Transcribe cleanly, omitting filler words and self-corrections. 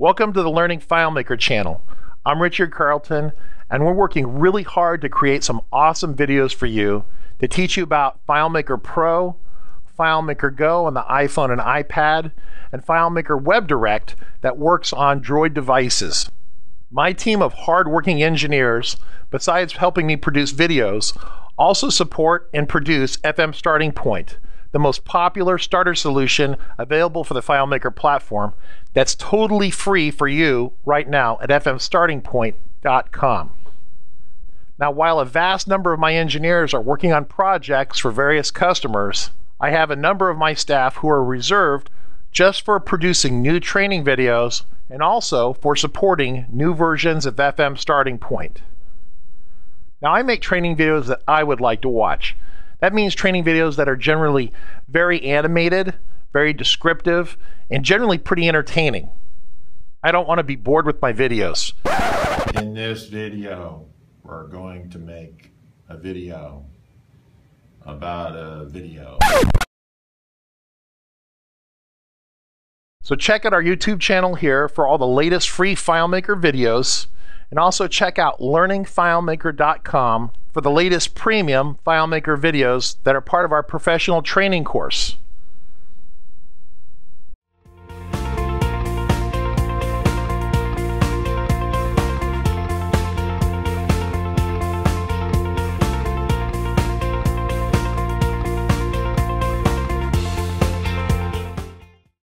Welcome to the Learning FileMaker channel. I'm Richard Carlton, and we're working really hard to create some awesome videos for you to teach you about FileMaker Pro, FileMaker Go on the iPhone and iPad, and FileMaker WebDirect that works on Droid devices. My team of hard-working engineers, besides helping me produce videos, also support and produce FM Starting Point, the most popular starter solution available for the FileMaker platform that's totally free for you right now at fmstartingpoint.com. Now, while a vast number of my engineers are working on projects for various customers, I have a number of my staff who are reserved just for producing new training videos and also for supporting new versions of FM Starting Point. Now, I make training videos that I would like to watch. That means training videos that are generally very animated, very descriptive, and generally pretty entertaining. I don't want to be bored with my videos. In this video, we're going to make a video about a video. So check out our YouTube channel here for all the latest free FileMaker videos, and also check out learningfilemaker.com for the latest premium FileMaker videos that are part of our professional training course.